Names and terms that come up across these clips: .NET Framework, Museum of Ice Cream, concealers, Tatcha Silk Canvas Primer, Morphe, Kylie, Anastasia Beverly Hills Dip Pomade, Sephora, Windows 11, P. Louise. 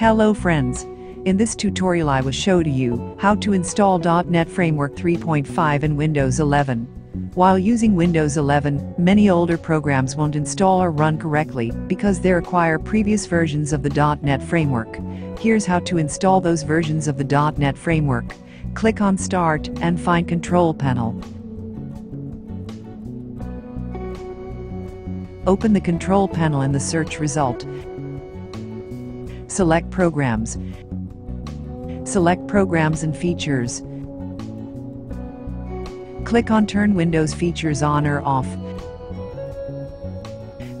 Hello friends, in this tutorial I will show to you how to install .NET Framework 3.5 in Windows 11. While using Windows 11, many older programs won't install or run correctly because they require previous versions of the .NET Framework. Here's how to install those versions of the .NET Framework. Click on Start and find Control Panel. Open the Control Panel in the search result. Select Programs. Select Programs and Features. Click on Turn Windows Features on or off.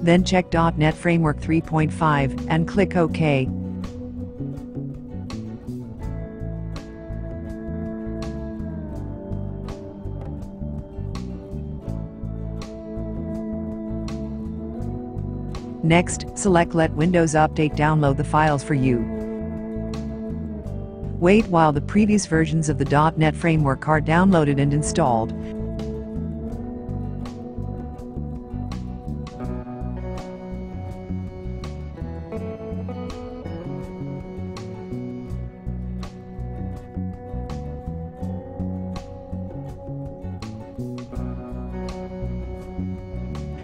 Then check .NET Framework 3.5 and click OK. Next, select Let Windows Update download the files for you. Wait while the previous versions of the .NET Framework are downloaded and installed.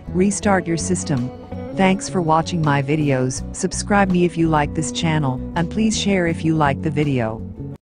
Restart your system. Thanks for watching my videos. Subscribe me if you like this channel, and please share if you like the video.